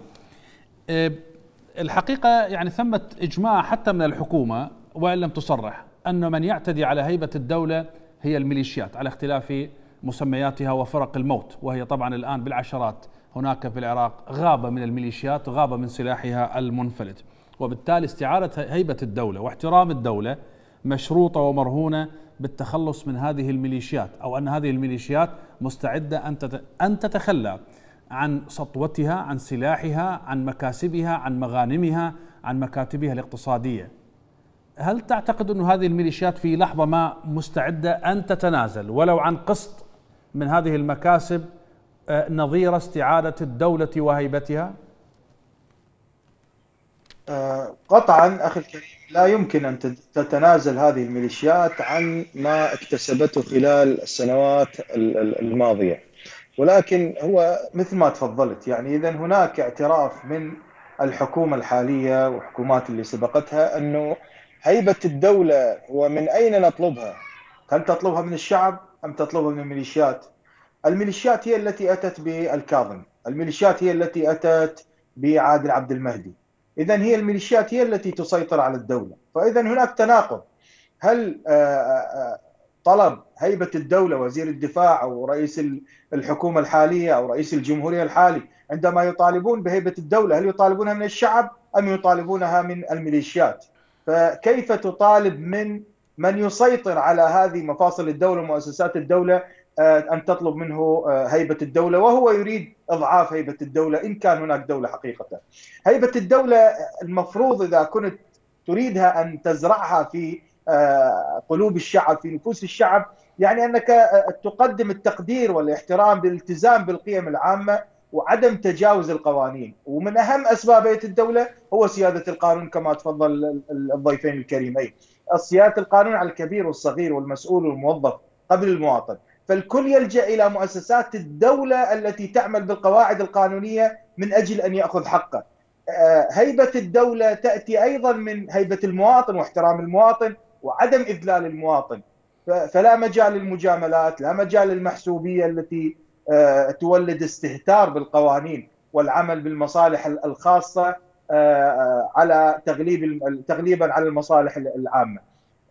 الحقيقة يعني ثمة إجماع حتى من الحكومة وإن لم تصرح أن من يعتدي على هيبة الدولة هي الميليشيات على اختلاف مسمياتها وفرق الموت، وهي طبعا الآن بالعشرات هناك في العراق غابة من الميليشيات وغابة من سلاحها المنفلت، وبالتالي استعارة هيبة الدولة واحترام الدولة مشروطة ومرهونة بالتخلص من هذه الميليشيات، أو أن هذه الميليشيات مستعدة أن تتخلى عن سطوتها، عن سلاحها، عن مكاسبها، عن مغانمها، عن مكاتبها الاقتصادية. هل تعتقد أن هذه الميليشيات في لحظة ما مستعدة أن تتنازل ولو عن قسط من هذه المكاسب نظير استعادة الدولة وهيبتها؟ قطعا أخي الكريم، لا يمكن أن تتنازل هذه الميليشيات عن ما اكتسبته خلال السنوات الماضية، ولكن هو مثل ما تفضلت، يعني إذن هناك اعتراف من الحكومة الحالية وحكومات اللي سبقتها أنه هيبة الدولة ومن أين نطلبها؟ هل تطلبها من الشعب أم تطلبها من الميليشيات؟ الميليشيات هي التي أتت بالكاظمي، الميليشيات هي التي أتت بعادل عبد المهدي، إذن هي الميليشيات هي التي تسيطر على الدولة. فإذن هناك تناقض، هل طلب هيبة الدولة وزير الدفاع أو رئيس الحكومة الحالية أو رئيس الجمهورية الحالي عندما يطالبون بهيبة الدولة هل يطالبونها من الشعب أم يطالبونها من الميليشيات؟ فكيف تطالب من من يسيطر على هذه مفاصل الدولة ومؤسسات الدولة أن تطلب منه هيبة الدولة وهو يريد إضعاف هيبة الدولة إن كان هناك دولة حقيقة؟ هيبة الدولة المفروض إذا كنت تريدها أن تزرعها في قلوب الشعب في نفوس الشعب يعني أنك تقدم التقدير والاحترام بالالتزام بالقيم العامة وعدم تجاوز القوانين، ومن أهم أسباب هيبة الدولة هو سيادة القانون كما تفضل الضيفين الكريمين، سيادة القانون على الكبير والصغير والمسؤول والموظف قبل المواطن. فالكل يلجأ إلى مؤسسات الدولة التي تعمل بالقواعد القانونية من أجل أن يأخذ حقه. هيبة الدولة تأتي أيضا من هيبة المواطن واحترام المواطن وعدم إذلال المواطن، فلا مجال للمجاملات، لا مجال للمحسوبية التي تولد استهتار بالقوانين والعمل بالمصالح الخاصة على تغليب تغليبا على المصالح العامة.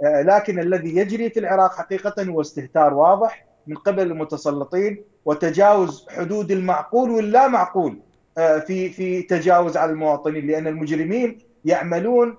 لكن الذي يجري في العراق حقيقة هو استهتار واضح من قبل المتسلطين وتجاوز حدود المعقول واللا معقول في في تجاوز على المواطنين، لأن المجرمين يعملون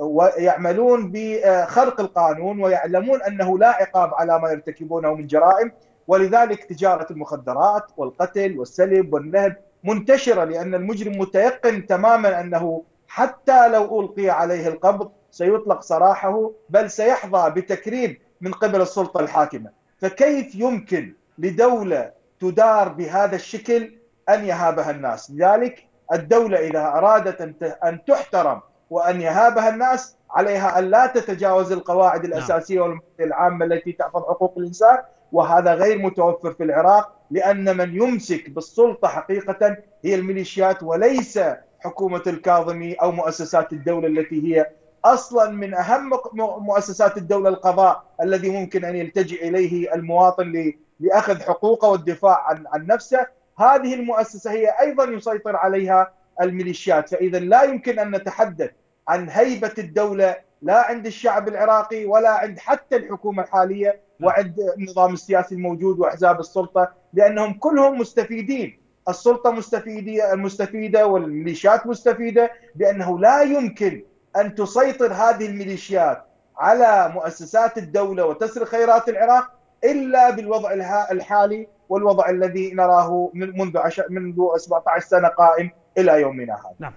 ويعملون بخرق القانون ويعلمون أنه لا عقاب على ما يرتكبونه من جرائم، ولذلك تجارة المخدرات والقتل والسلب والنهب منتشرة لأن المجرم متيقن تماما أنه حتى لو ألقي عليه القبض سيطلق سراحه بل سيحظى بتكريم من قبل السلطة الحاكمة. فكيف يمكن لدولة تدار بهذا الشكل أن يهابها الناس؟ لذلك الدولة إذا أرادت أن تحترم وأن يهابها الناس عليها أن لا تتجاوز القواعد الأساسية والمبادئ العامة التي تحفظ حقوق الإنسان، وهذا غير متوفر في العراق لأن من يمسك بالسلطة حقيقة هي الميليشيات وليس حكومة الكاظمي أو مؤسسات الدولة التي هي أصلا من أهم مؤسسات الدولة القضاء الذي ممكن أن يلتجئ إليه المواطن لأخذ حقوقه والدفاع عن, عن نفسه. هذه المؤسسة هي أيضا يسيطر عليها الميليشيات. فإذا لا يمكن أن نتحدث عن هيبة الدولة لا عند الشعب العراقي ولا عند حتى الحكومة الحالية وعند النظام السياسي الموجود وأحزاب السلطة، لأنهم كلهم مستفيدين، السلطة مستفيدة المستفيدة والميليشيات مستفيدة، لأنه لا يمكن أن تسيطر هذه الميليشيات على مؤسسات الدولة وتسرق خيرات العراق إلا بالوضع الحالي والوضع الذي نراه منذ منذ سبعة عشر سنة قائم إلى يومنا هذا. نعم.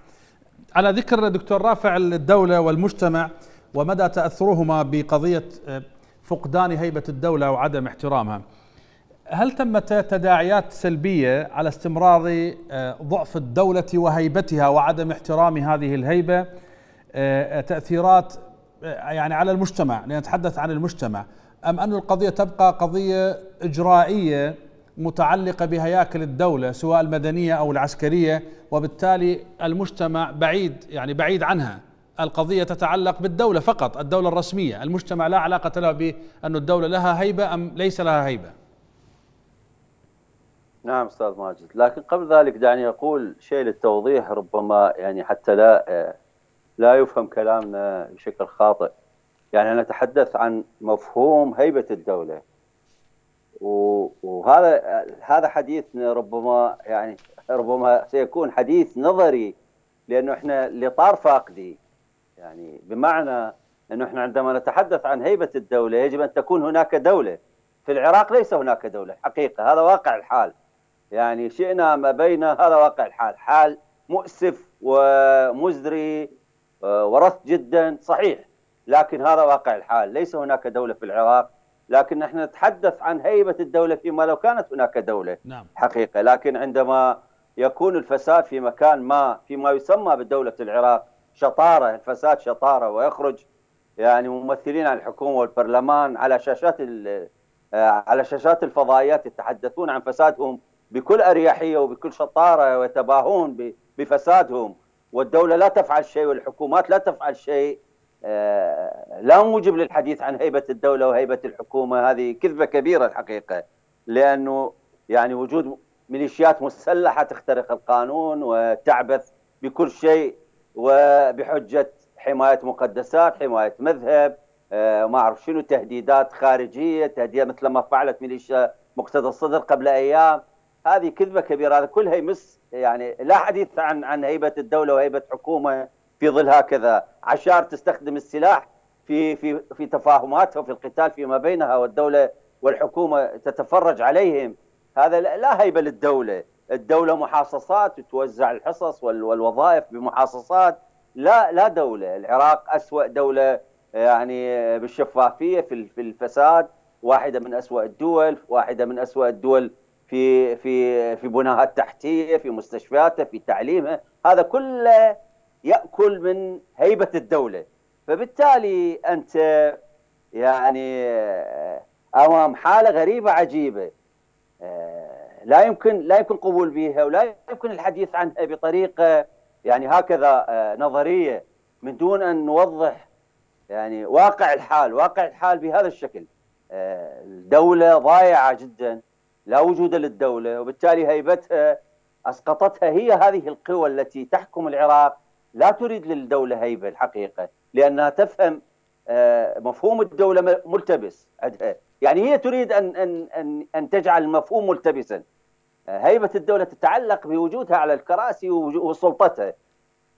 على ذكر دكتور رافع الدولة والمجتمع ومدى تأثرهما بقضية فقدان هيبة الدولة وعدم احترامها، هل تمت تداعيات سلبية على استمرار ضعف الدولة وهيبتها وعدم احترام هذه الهيبة؟ تأثيرات يعني على المجتمع، لنتحدث عن المجتمع، أم أن القضية تبقى قضية إجرائية متعلقة بهياكل الدولة سواء المدنية أو العسكرية وبالتالي المجتمع بعيد يعني بعيد عنها؟ القضية تتعلق بالدولة فقط، الدولة الرسمية، المجتمع لا علاقة له بأن الدولة لها هيبة أم ليس لها هيبة. نعم أستاذ ماجد، لكن قبل ذلك دعني أقول شيء للتوضيح ربما يعني حتى لا لا يفهم كلامنا بشكل خاطئ. يعني نتحدث عن مفهوم هيبة الدولة، وهذا هذا حديثنا ربما يعني ربما سيكون حديث نظري لأنه احنا لطار فاقدي، يعني بمعنى أنه احنا عندما نتحدث عن هيبة الدولة يجب أن تكون هناك دولة. في العراق ليس هناك دولة حقيقة، هذا واقع الحال، يعني شئنا ما بين هذا واقع الحال، حال مؤسف ومزري ورث جدا صحيح، لكن هذا واقع الحال، ليس هناك دولة في العراق. لكن نحن نتحدث عن هيبة الدولة فيما لو كانت هناك دولة نعم. حقيقة. لكن عندما يكون الفساد في مكان ما فيما يسمى بالدولة العراق شطارة، الفساد شطارة، ويخرج يعني ممثلين عن الحكومة والبرلمان على شاشات على شاشات الفضائيات يتحدثون عن فسادهم بكل أريحية وبكل شطارة ويتباهون بفسادهم، والدولة لا تفعل شيء والحكومات لا تفعل شيء، لا موجب للحديث عن هيبة الدولة وهيبة الحكومة. هذه كذبة كبيرة الحقيقة، لأنه يعني وجود ميليشيات مسلحة تخترق القانون وتعبث بكل شيء وبحجة حماية مقدسات، حماية مذهب، ما أعرف شنو، تهديدات خارجية، تهديدات مثل ما فعلت ميليشيا مقتدى الصدر قبل أيام. هذه كذبة كبيرة، هذا كلها يمس يعني لا حديث عن عن هيبة الدولة وهيبة حكومة في ظل هكذا عشائر تستخدم السلاح في في في تفاهماتها وفي القتال فيما بينها، والدولة والحكومة تتفرج عليهم. هذا لا هيبة للدولة، الدولة محاصصات وتوزع الحصص والوظائف بمحاصصات، لا لا دولة. العراق أسوأ دولة يعني بالشفافية في الفساد، واحدة من أسوأ الدول، واحدة من أسوأ الدول في في في بناها التحتية، في مستشفياتها، في تعليمها. هذا كله يأكل من هيبة الدولة. فبالتالي أنت يعني أمام حالة غريبة عجيبة لا يمكن لا يمكن قبول بها، ولا يمكن الحديث عنها بطريقة يعني هكذا نظرية من دون أن نوضح يعني واقع الحال. واقع الحال بهذا الشكل، الدولة ضائعة جدا، لا وجود للدولة، وبالتالي هيبتها أسقطتها هي هذه القوى التي تحكم العراق. لا تريد للدولة هيبة الحقيقة، لأنها تفهم مفهوم الدولة ملتبس عندها، يعني هي تريد أن أن أن أن تجعل المفهوم ملتبسا. هيبة الدولة تتعلق بوجودها على الكراسي وسلطتها،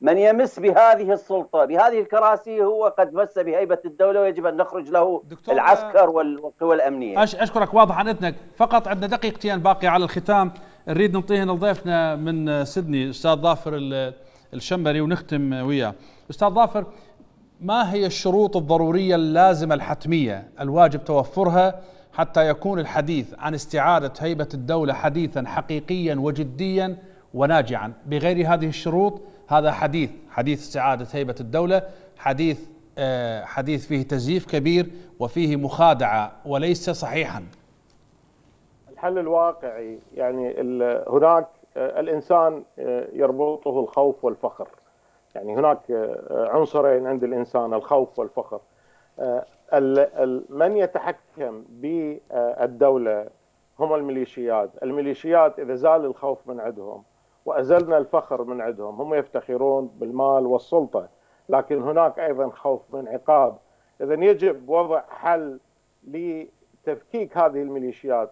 من يمس بهذه السلطة بهذه الكراسي هو قد مس بهيبة الدولة، ويجب أن نخرج له العسكر والقوى الأمنية. أشكرك، واضح عن إذنك، فقط عندنا دقيقتين باقي على الختام، نريد نعطيهن لضيفنا من سيدني أستاذ ظافر الشمري ونختم وياه. أستاذ ظافر، ما هي الشروط الضرورية اللازمة الحتمية الواجب توفرها حتى يكون الحديث عن استعادة هيبة الدولة حديثا حقيقيا وجديا وناجعا؟ بغير هذه الشروط هذا حديث حديث استعادة هيبة الدولة حديث آه حديث فيه تزييف كبير وفيه مخادعة وليس صحيحا. الحل الواقعي يعني هناك الإنسان يربطه الخوف والفخر، يعني هناك عنصرين عند الإنسان، الخوف والفخر. من يتحكم بالدولة هم الميليشيات. الميليشيات إذا زال الخوف من عندهم وأزلنا الفخر من عندهم، هم يفتخرون بالمال والسلطة، لكن هناك أيضا خوف من عقاب. إذن يجب وضع حل لتفكيك هذه الميليشيات.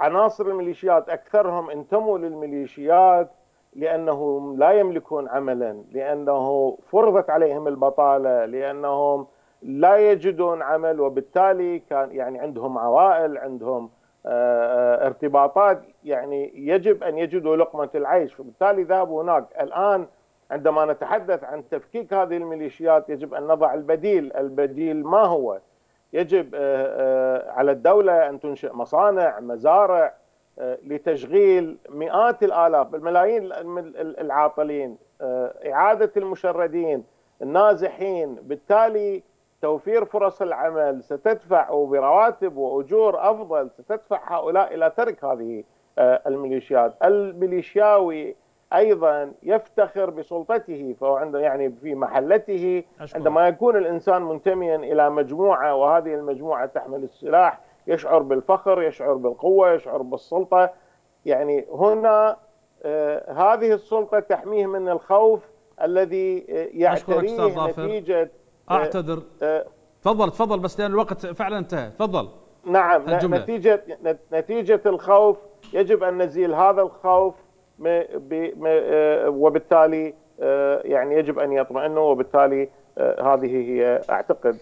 عناصر الميليشيات أكثرهم انتموا للميليشيات لأنهم لا يملكون عملا، لأنه فرضت عليهم البطالة، لأنهم لا يجدون عمل، وبالتالي كان يعني عندهم عوائل، عندهم آه ارتباطات، يعني يجب أن يجدوا لقمة العيش، وبالتالي ذهبوا هناك. الآن عندما نتحدث عن تفكيك هذه الميليشيات يجب أن نضع البديل. البديل ما هو؟ يجب آه آه على الدولة أن تنشئ مصانع، مزارع لتشغيل مئات الآلاف، الملايين العاطلين، إعادة المشردين، النازحين، بالتالي توفير فرص العمل. ستدفع برواتب وأجور أفضل، ستدفع هؤلاء إلى ترك هذه الميليشيات. الميليشياوي أيضا يفتخر بسلطته، فهو عنده يعني في محلته. عندما يكون الإنسان منتميا إلى مجموعة وهذه المجموعة تحمل السلاح يشعر بالفخر، يشعر بالقوة، يشعر بالسلطة. يعني هنا آه هذه السلطة تحميه من الخوف الذي يعتريه نتيجة. أعتذر، آه تفضل تفضل، بس لأن الوقت فعلا انتهى. تفضل. نعم، نتيجة نتيجة الخوف يجب أن نزيل هذا الخوف، وبالتالي آه يعني يجب أن يطمئنوا، وبالتالي هذه هي أعتقد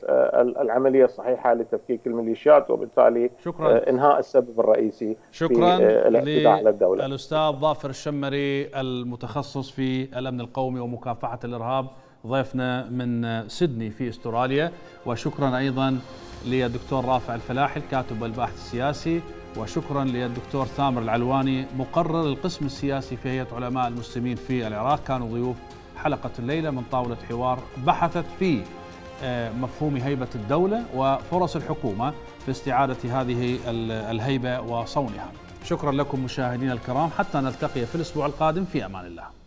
العملية الصحيحة لتفكيك الميليشيات، وبالتالي شكراً. إنهاء السبب الرئيسي شكراً في الاعتداء على الدولة. الأستاذ ظافر الشمري المتخصص في الأمن القومي ومكافحة الإرهاب ضيفنا من سيدني في أستراليا، وشكراً أيضاً للدكتور رافع الفلاحي الكاتب والباحث السياسي، وشكراً للدكتور ثامر العلواني مقرر القسم السياسي في هيئة علماء المسلمين في العراق. كانوا ضيوف حلقة الليلة من طاولة حوار بحثت في مفهوم هيبة الدولة وفرص الحكومة في استعادة هذه الهيبة وصونها. شكرا لكم مشاهدينا الكرام، حتى نلتقي في الأسبوع القادم، في أمان الله.